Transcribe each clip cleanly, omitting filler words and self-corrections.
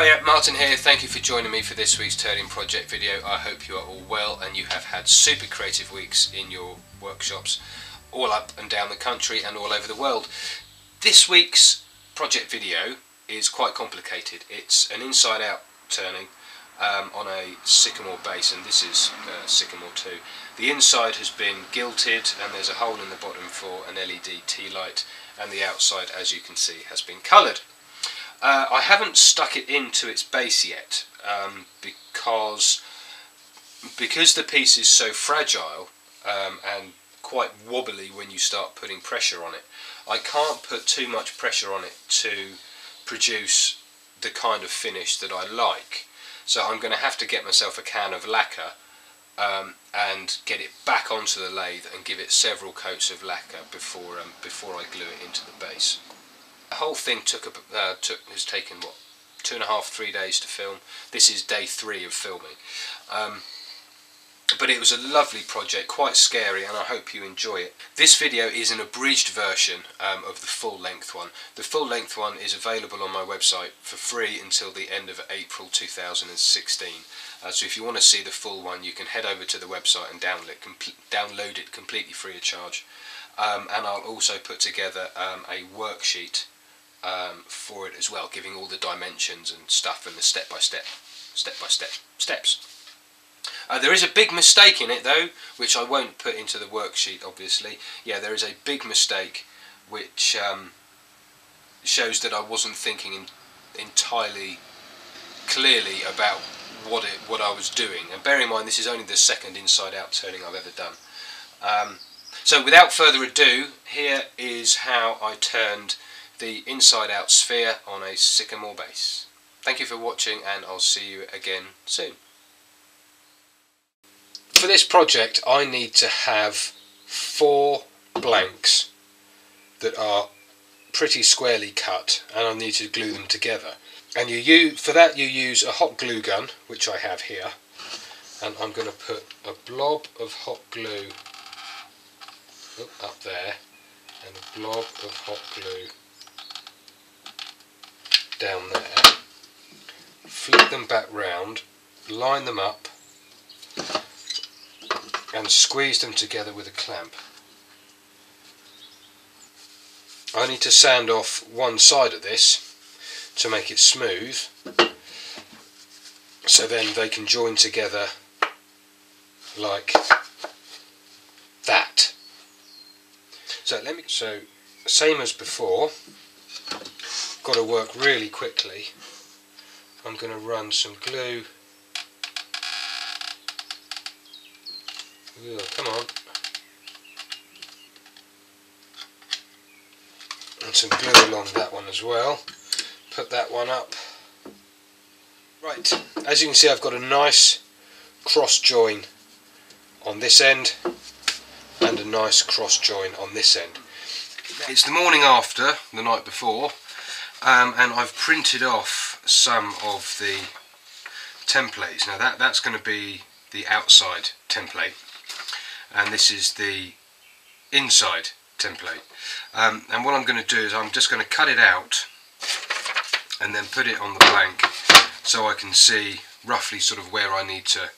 Hiya, Martin here. Thank you for joining me for this week's Turning Project video. I hope you are all well and you have had super creative weeks in your workshops all up and down the country and all over the world. This week's project video is quite complicated. It's an inside out turning on a sycamore base, and this is sycamore 2. The inside has been gilted and there's a hole in the bottom for an LED tea light, and the outside, as you can see, has been coloured. I haven't stuck it into its base yet because the piece is so fragile and quite wobbly when you start putting pressure on it. I can't put too much pressure on it to produce the kind of finish that I like. So I'm going to have to get myself a can of lacquer and get it back onto the lathe and give it several coats of lacquer before I glue it into the base. The whole thing has taken what, 2.5–3 days to film. This is day 3 of filming, but it was a lovely project, quite scary, and I hope you enjoy it. This video is an abridged version of the full-length one. The full-length one is available on my website for free until the end of April 2016. So if you want to see the full one, you can head over to the website and download it completely free of charge. And I'll also put together a worksheet for it as well, giving all the dimensions and stuff and the step-by-step steps. There is a big mistake in it though, which I won't put into the worksheet obviously. Yeah, there is a big mistake which shows that I wasn't thinking entirely clearly about what I was doing. And bear in mind, this is only the second inside out turning I've ever done. So without further ado, here is how I turned the inside out sphere on a sycamore base. Thank you for watching, and I'll see you again soon. For this project, I need to have 4 blanks that are pretty squarely cut, and I need to glue them together. And for that you use a hot glue gun, which I have here, and I'm going to put a blob of hot glue up there and a blob of hot glue down there. Flip them back round, line them up, and squeeze them together with a clamp. I need to sand off one side of this to make it smooth, so then they can join together like that. So same as before, got to work really quickly. I'm going to run some glue. Ooh, come on. And some glue along that one as well. Put that one up. Right, as you can see, I've got a nice cross join on this end and a nice cross join on this end. It's the morning after, the night before, and I've printed off some of the templates. Now that's going to be the outside template, and this is the inside template, and what I'm going to do is I'm just going to cut it out and then put it on the blank so I can see roughly sort of where I need to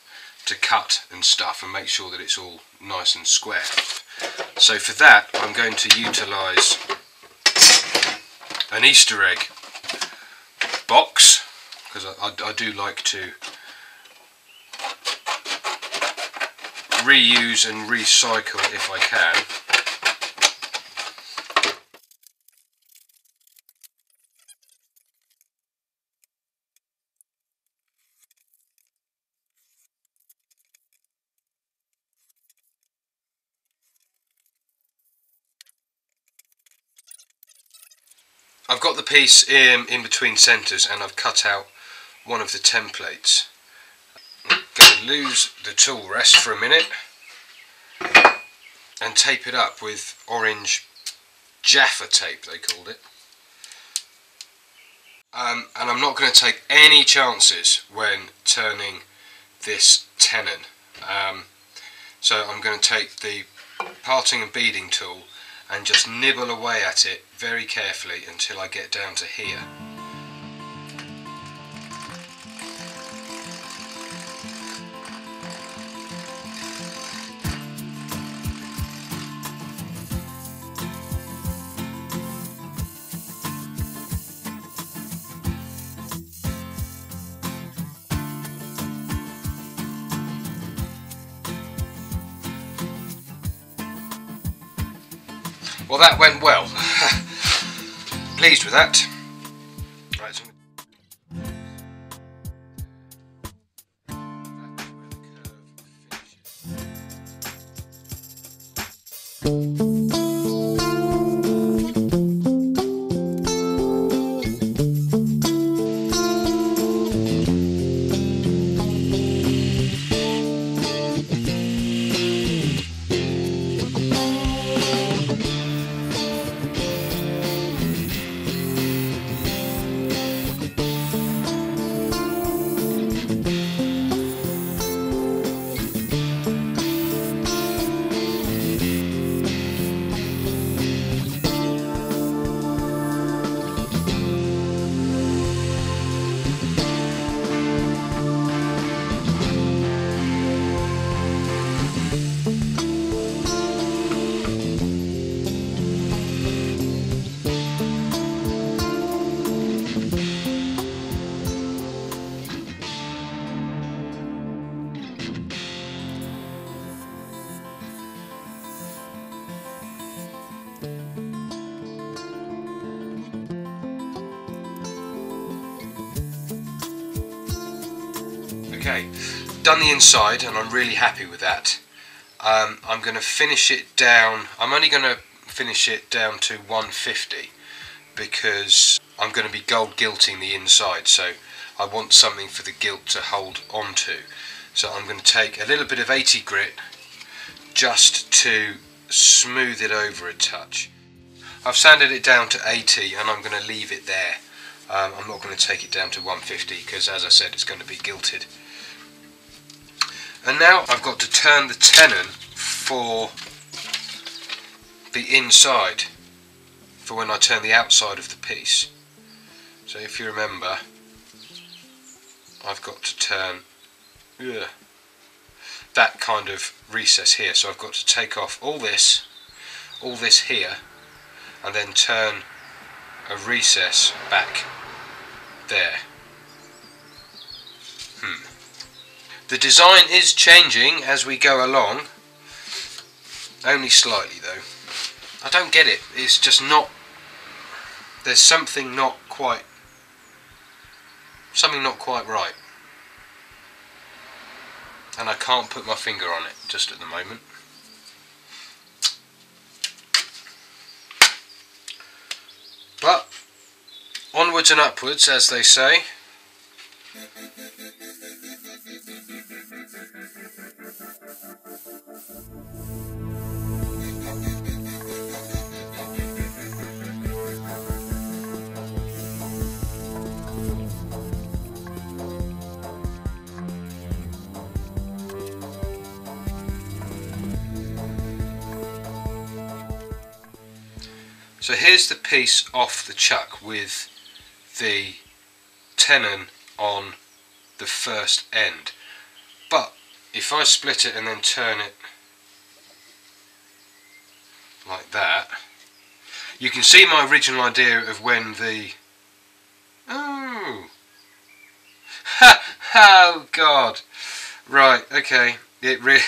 cut and stuff and make sure that it's all nice and square. So for that, I'm going to utilise an Easter egg box, because I do like to reuse and recycle if I can. I've got the piece in between centres, and I've cut out one of the templates. Going to lose the tool rest for a minute and tape it up with orange Jaffa tape, they called it, and I'm not going to take any chances when turning this tenon, so I'm going to take the parting and beading tool and just nibble away at it very carefully until I get down to here. Well, that went well. Pleased with that. Right, so okay, done the inside and I'm really happy with that. I'm going to finish it down. I'm only going to finish it down to 150 because I'm going to be gold gilting the inside, so I want something for the gilt to hold onto. So I'm going to take a little bit of 80 grit just to smooth it over a touch. I've sanded it down to 80 and I'm going to leave it there. I'm not going to take it down to 150 because, as I said, it's going to be gilted. And now I've got to turn the tenon for the inside, for when I turn the outside of the piece. So if you remember, I've got to turn that kind of recess here. So I've got to take off all this here, and then turn a recess back there. The design is changing as we go along, only slightly though. I don't get it, it's just not, there's something not quite right. And I can't put my finger on it just at the moment. But, onwards and upwards, as they say. So here's the piece off the chuck with the tenon on the first end. But if I split it and then turn it like that, you can see my original idea of when the... Oh God! Right, okay. It really...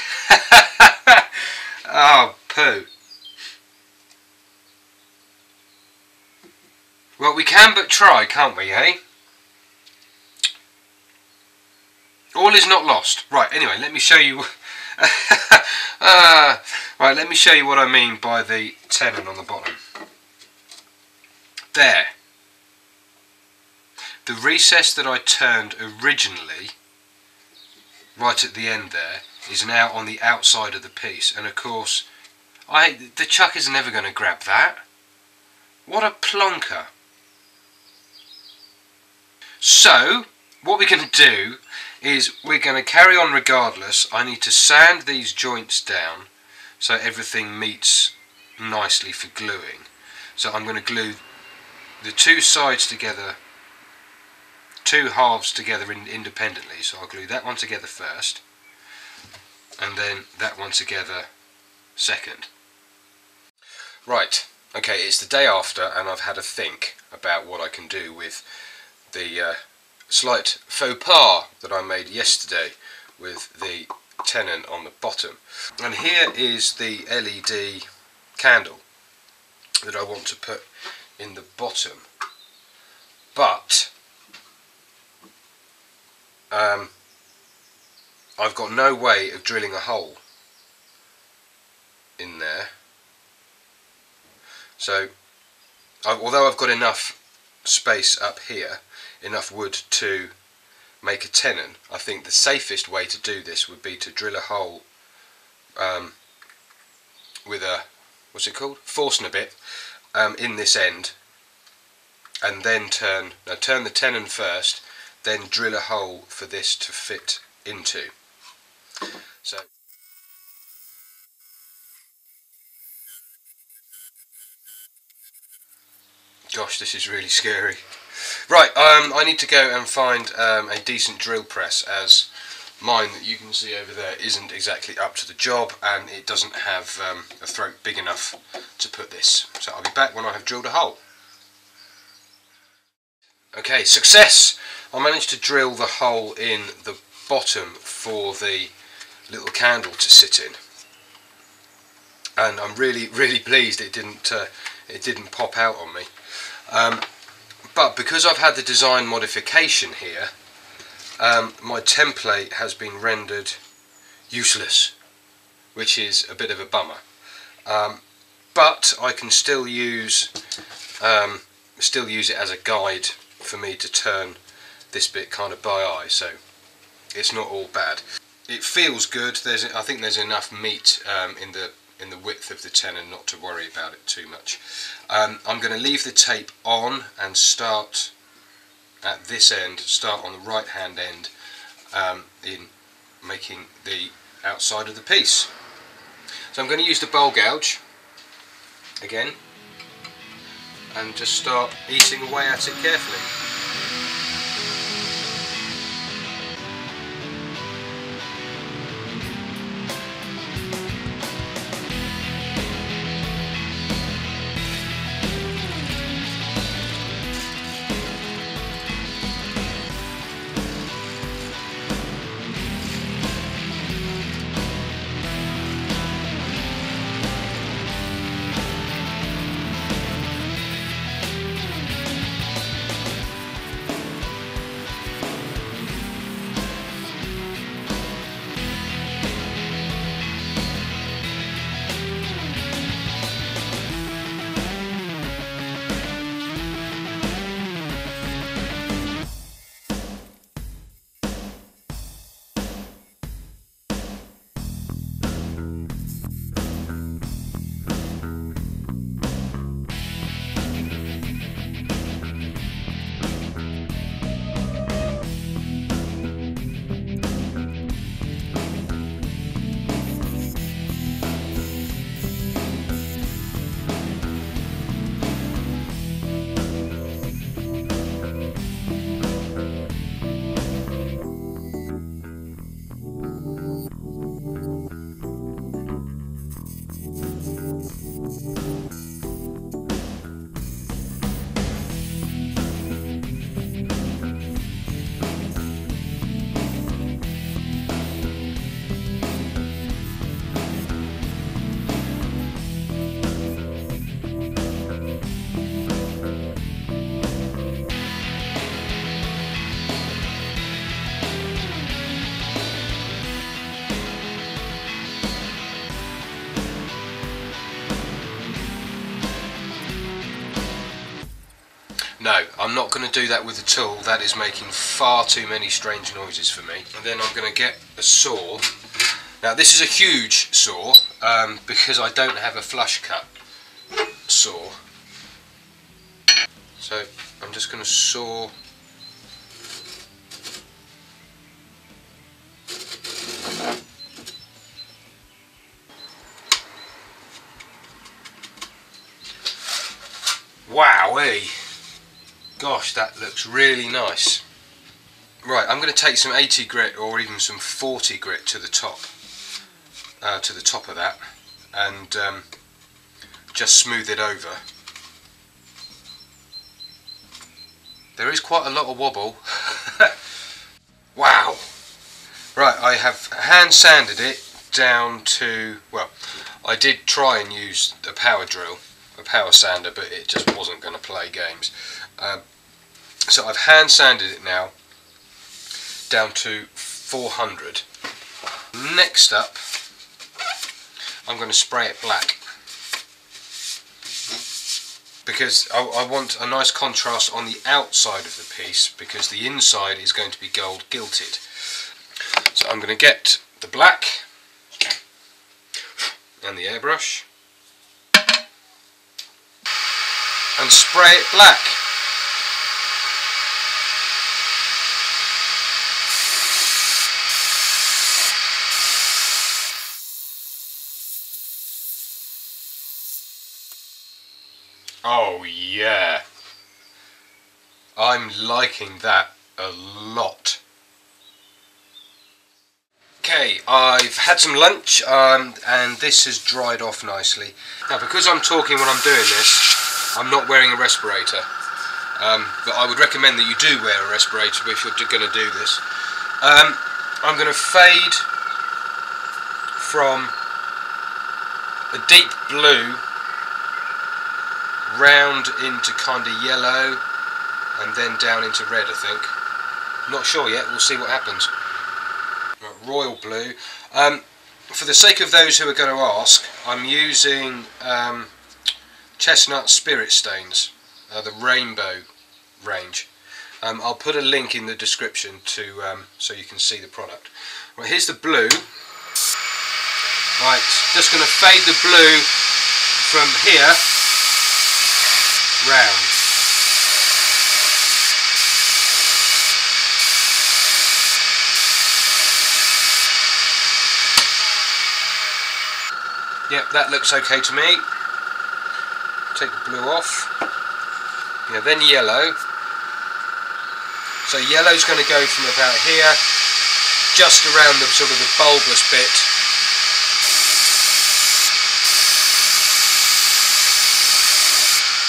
Oh, poo. Well, we can but try, can't we, eh? All is not lost. Right, anyway, let me show you... right, let me show you what I mean by the tenon on the bottom. There. The recess that I turned originally, right at the end there, is now on the outside of the piece. And, of course, the chuck is never going to grab that. What a plonker. So, what we're going to do is we're going to carry on regardless. I need to sand these joints down so everything meets nicely for gluing. So I'm going to glue the two sides together, two halves together independently. So I'll glue that one together first, and then that one together second. Right, okay, it's the day after and I've had a think about what I can do with the slight faux pas that I made yesterday with the tenon on the bottom. And here is the LED candle. that I want to put in the bottom, but I've got no way of drilling a hole in there. So although I've got enough space up here, enough wood to make a tenon, I think the safest way to do this would be to drill a hole with a, what's it called, forcenibit, in this end, and then turn the tenon first, then drill a hole for this to fit into. So gosh, this is really scary. Right, I need to go and find a decent drill press, as mine that you can see over there isn't exactly up to the job, and it doesn't have a throat big enough to put this. So I'll be back when I have drilled a hole. Okay, success! I managed to drill the hole in the bottom for the little candle to sit in, and I'm really, really pleased it didn't pop out on me. But because I've had the design modification here, my template has been rendered useless, which is a bit of a bummer. But I can still use it as a guide for me to turn this bit kind of by eye, so it's not all bad. It feels good. I think there's enough meat in the width of the tenon not to worry about it too much. I'm going to leave the tape on and start at this end, start on the right hand end, in making the outside of the piece. So I'm going to use the bowl gouge again and just start eating away at it carefully. No, I'm not going to do that with a tool. That is making far too many strange noises for me. And then I'm going to get a saw. Now this is a huge saw, because I don't have a flush cut saw. So I'm just going to saw Wowee! Gosh, that looks really nice. Right, I'm going to take some 80 grit or even some 40 grit to the top of that, and just smooth it over. There is quite a lot of wobble. Wow. Right, I have hand sanded it down to, well, I did try and use the power drill, a power sander, but it just wasn't going to play games. So I've hand sanded it now down to 400. Next up, I'm going to spray it black, because I want a nice contrast on the outside of the piece, because the inside is going to be gold gilted. So I'm going to get the black and the airbrush and spray it black. Oh yeah, I'm liking that a lot. Okay, I've had some lunch and this has dried off nicely. Now, because I'm talking when I'm doing this, I'm not wearing a respirator. But I would recommend that you do wear a respirator if you're going to do this. I'm going to fade from a deep blue round into kind of yellow and then down into red, I think. Not sure yet, we'll see what happens. Royal blue. For the sake of those who are going to ask, I'm using Chestnut Spirit Stains, the Rainbow range. I'll put a link in the description to so you can see the product. Right, here's the blue. Right, just going to fade the blue from here round. Yep, that looks okay to me. Take the blue off. Yeah, then yellow. So yellow's going to go from about here, just around the sort of the bulbous bit.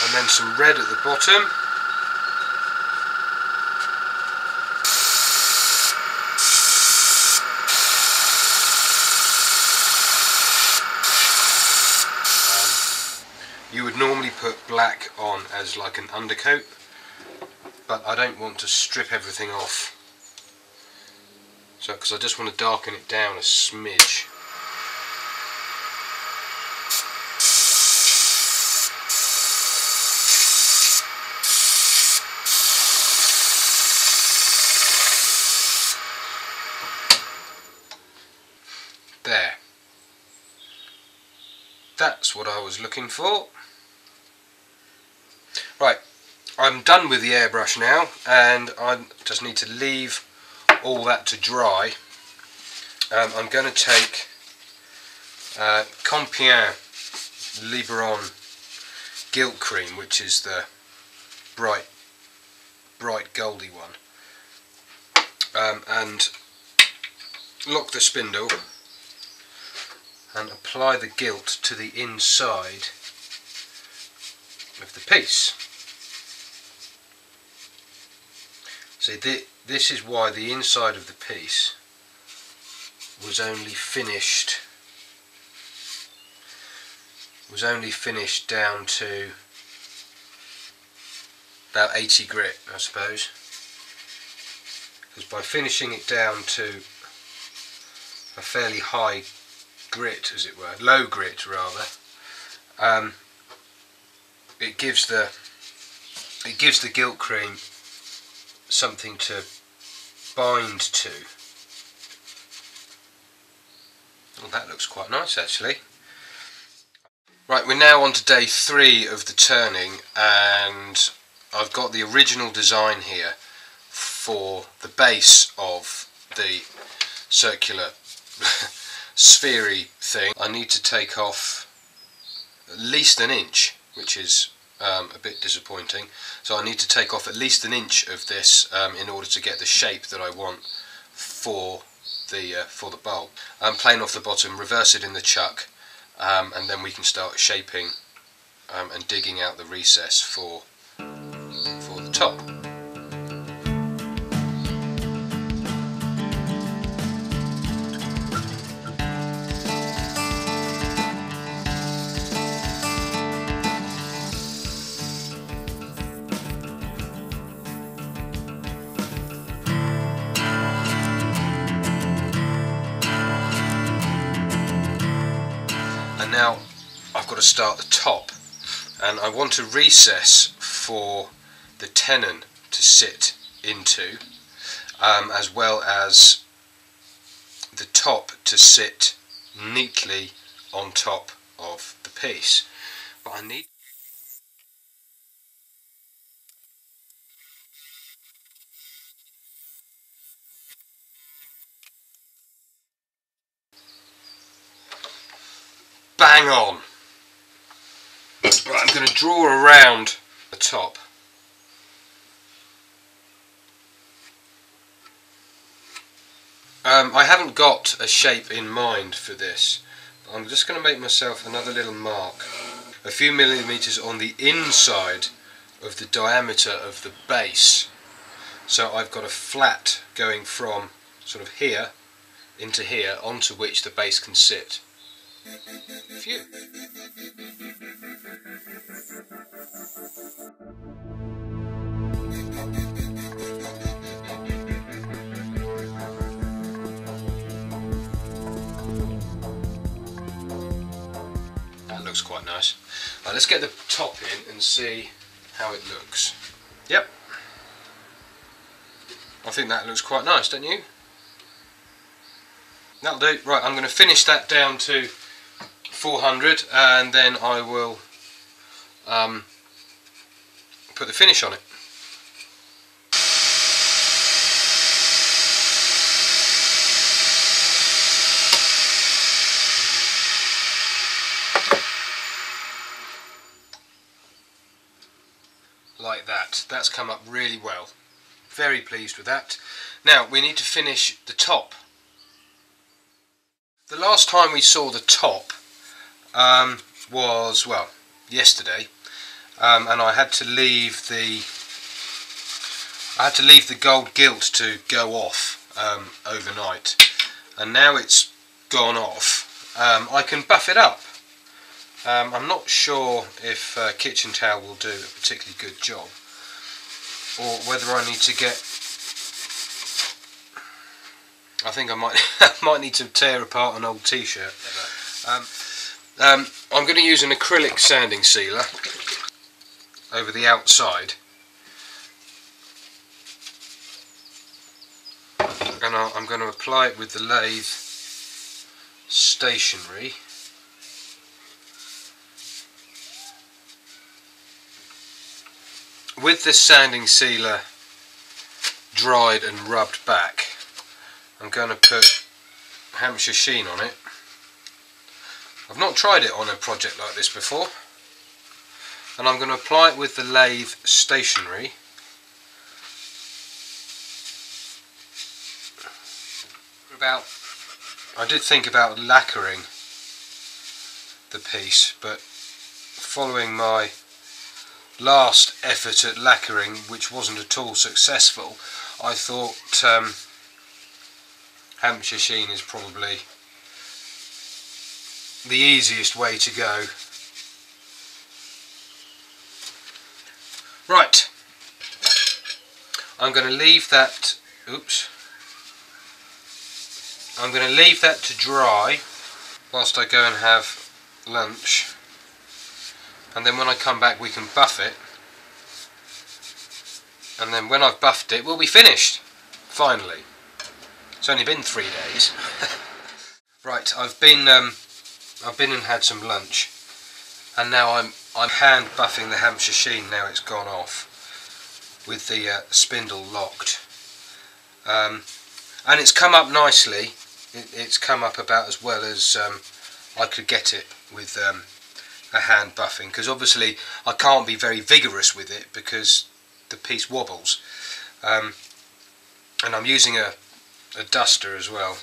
And then some red at the bottom. You would normally put black on as like an undercoat, but I don't want to strip everything off, so because I just want to darken it down a smidge. There. That's what I was looking for. Right, I'm done with the airbrush now, and I just need to leave all that to dry. I'm going to take Compiègne Liberon Gilt Cream, which is the bright goldy one, and lock the spindle and apply the gilt to the inside of the piece. See, this is why the inside of the piece was only finished down to about 80 grit, I suppose, because by finishing it down to a fairly high grit, as it were, low grit rather, it gives the gilt cream something to bind to. Well, that looks quite nice actually. Right, we're now on to day 3 of the turning, and I've got the original design here for the base of the circular sphery thing. I need to take off at least an inch, which is a bit disappointing. So I need to take off at least an inch of this in order to get the shape that I want for the bulb. Plane off the bottom, reverse it in the chuck, and then we can start shaping and digging out the recess for the top. And now I've got to start the top, and I want a recess for the tenon to sit into, as well as the top to sit neatly on top of the piece. But I need bang on. Right, I'm going to draw around the top. I haven't got a shape in mind for this. I'm just going to make myself another little mark, a few millimetres on the inside of the diameter of the base. So I've got a flat going from sort of here into here, onto which the base can sit. Phew. That looks quite nice. Right, let's get the top in and see how it looks. Yep. I think that looks quite nice, don't you? That'll do. Right, I'm going to finish that down to 400, and then I will put the finish on it. Like that. That's come up really well. Very pleased with that. Now we need to finish the top. The last time we saw the top was, well, yesterday, and I had to leave the gold gilt to go off overnight, and now it's gone off. I can buff it up. I'm not sure if kitchen towel will do a particularly good job, or whether I need to get. I think I might might need to tear apart an old T-shirt. I'm going to use an acrylic sanding sealer over the outside, and I'm going to apply it with the lathe stationary, with this sanding sealer dried and rubbed back. I'm going to put Hampshire Sheen on it. I've not tried it on a project like this before, and I'm going to apply it with the lathe stationary, I did think about lacquering the piece, but following my last effort at lacquering, which wasn't at all successful, I thought Hampshire Sheen is probably the easiest way to go. Right, I'm going to leave that. Oops. I'm going to leave that to dry whilst I go and have lunch, and then when I come back we can buff it. And then when I've buffed it, we'll be finished. Finally, it's only been 3 days. Right, I've been and had some lunch, and now I'm hand buffing the Hampshire Sheen. Now it's gone off with the spindle locked, and it's come up nicely. It's come up about as well as I could get it with a hand buffing, because obviously I can't be very vigorous with it because the piece wobbles, and I'm using a duster as well.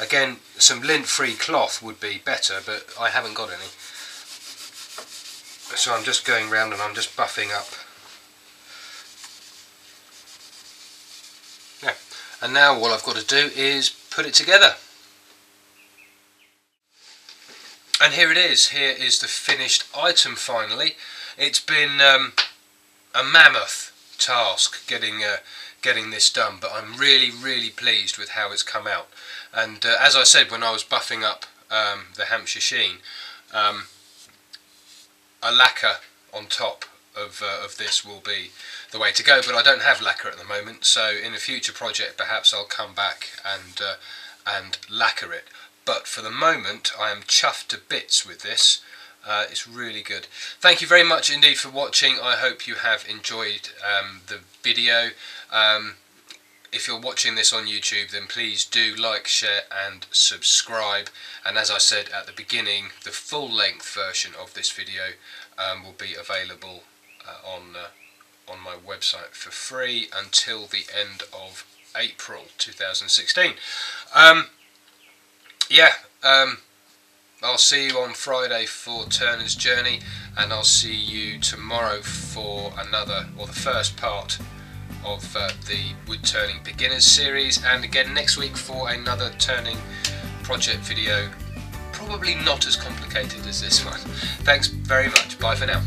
Again, some lint-free cloth would be better, but I haven't got any. So I'm just going round and I'm just buffing up. Yeah. And now all I've got to do is put it together. And here it is. Here is the finished item finally. It's been a mammoth task getting this done, but I'm really pleased with how it's come out. And as I said when I was buffing up the Hampshire Sheen, A lacquer on top of this will be the way to go, but I don't have lacquer at the moment, so in a future project perhaps I'll come back and lacquer it. But for the moment I am chuffed to bits with this. It's really good. Thank you very much indeed for watching. I hope you have enjoyed the video. If you're watching this on YouTube, then please do like, share and subscribe. And as I said at the beginning, the full length version of this video will be available on my website for free until the end of April 2016. I'll see you on Friday for Turner's Journey, and I'll see you tomorrow for another, or the first part of the wood turning beginners series, and again next week for another turning project video, probably not as complicated as this one. Thanks very much, bye for now.